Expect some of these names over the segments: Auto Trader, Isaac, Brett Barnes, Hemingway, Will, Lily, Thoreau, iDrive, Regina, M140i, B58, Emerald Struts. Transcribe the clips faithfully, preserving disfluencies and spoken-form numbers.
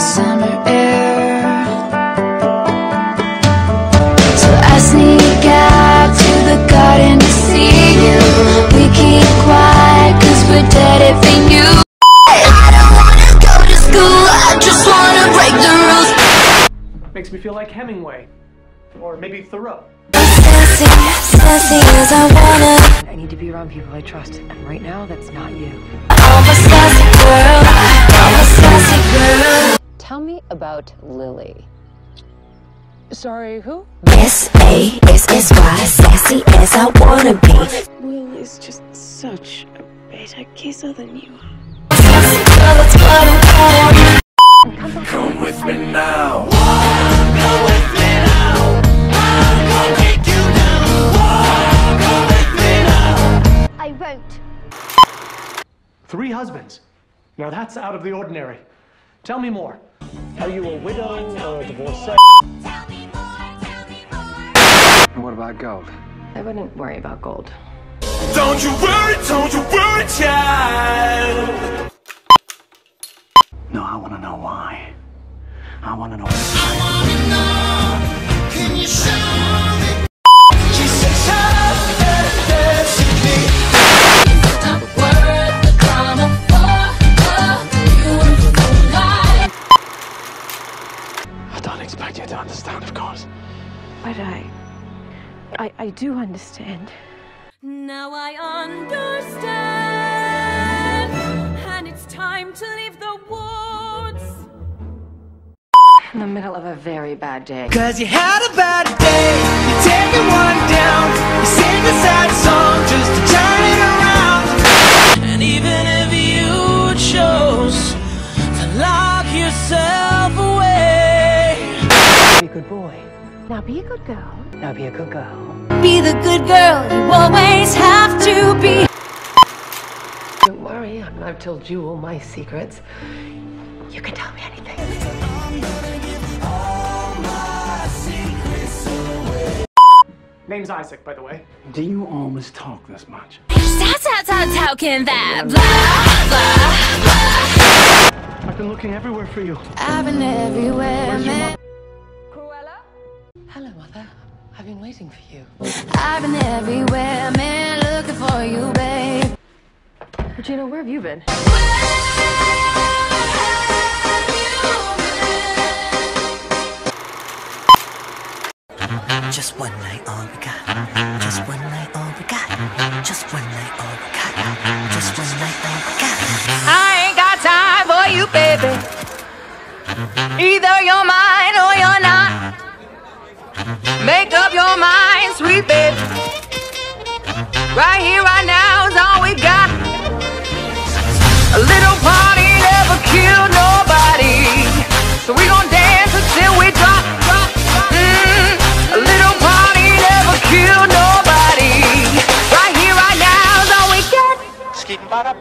summer air. So I sneak out to the garden to see you. We keep quiet cause we're dead if they knew. I don't wanna go to school, I just wanna break the rules. Makes me feel like Hemingway. Or maybe Thoreau. Sassy, sassy as I wanna. I need to be around people I trust, and right now that's not you. I'm a sassy girl, I'm a sassy girl. Tell me about Lily. Sorry, who? S A S S Y, sassy as I wanna be. Will is just such a better kisser than you are. Sassy girl, that's what I want. Come with me now. Come with me now. I'll take you down. Come with me now. I won't. Three husbands. Now that's out of the ordinary. Tell me more. Are you a widow or a divorcee? Tell me more, tell me more. And what about gold? I wouldn't worry about gold. Don't you worry, don't you worry, child. No, I want to know why. I want to know. I want to know. Can you show me? She says, But I, I, I do understand. Now I understand, and it's time to leave the woods. In the middle of a very bad day. Cause you had a bad day, you take it one down, you sing a sad song just to turn it around. And even if you chose to lock yourself away. Be a good boy. Now be a good girl. Now be a good girl. Be the good girl you always have to be. Don't worry, I've told you all my secrets. You can tell me anything. I'm gonna give all my secrets away. Name's Isaac, by the way. Do you always talk this much? How can that blah, blah, blah. I've been looking everywhere for you. I've been everywhere, man. Hello, Mother. I've been waiting for you. I've been everywhere, man, looking for you, babe. Regina, where have you been? Where have you been? Just one night, all we got. Just one night, all we got. Just one night, all we got. Just one night, all we got. I ain't got time for you, baby. Either you're mine or you're not. Make up your mind, sweet baby. Right here, right now is all we got. A little party never killed nobody, so we gon' dance until we drop, drop, drop. Mm, a little party never killed nobody. Right here, right now is all we got. Skip, ba da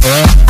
ba.